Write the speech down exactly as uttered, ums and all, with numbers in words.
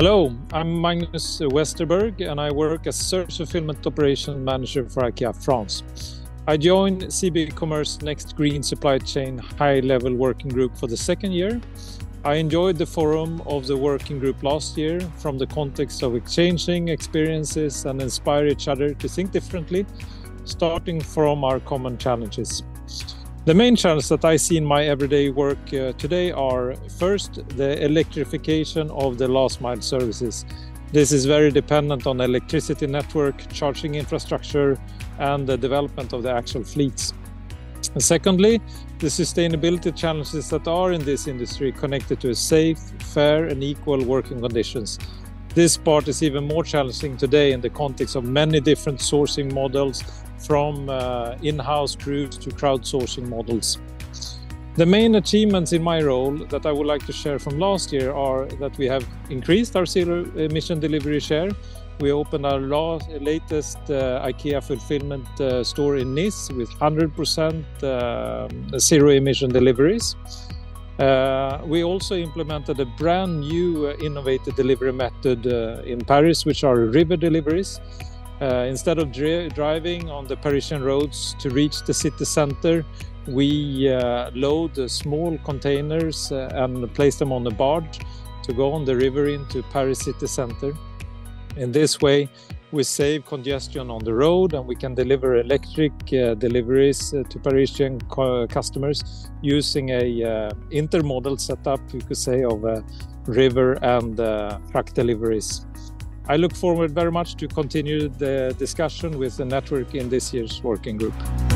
Hello, I'm Magnus Westerberg and I work as Search Fulfillment Operation Manager for IKEA France. I joined C B Commerce Next Green Supply Chain High Level Working Group for the second year. I enjoyed the forum of the working group last year from the context of exchanging experiences and inspire each other to think differently, starting from our common challenges. The main challenges that I see in my everyday work uh, today are, first, the electrification of the last mile services. This is very dependent on electricity network, charging infrastructure, and the development of the actual fleets. And secondly, the sustainability challenges that are in this industry connected to safe, fair, and equal working conditions. This part is even more challenging today in the context of many different sourcing models, from uh, in-house crews to crowdsourcing models. The main achievements in my role that I would like to share from last year are that we have increased our zero emission delivery share. We opened our last, latest uh, IKEA fulfillment uh, store in Nice with one hundred percent uh, zero emission deliveries. Uh, we also implemented a brand new uh, innovative delivery method uh, in Paris, which are river deliveries. Uh, instead of dri driving on the Parisian roads to reach the city center, we uh, load uh, small containers uh, and place them on a barge to go on the river into Paris city center. In this way, we save congestion on the road and we can deliver electric uh, deliveries uh, to Parisian co customers using a uh, intermodal setup, you could say, of uh, river and uh, truck deliveries. I look forward very much to continue the discussion with the network in this year's working group.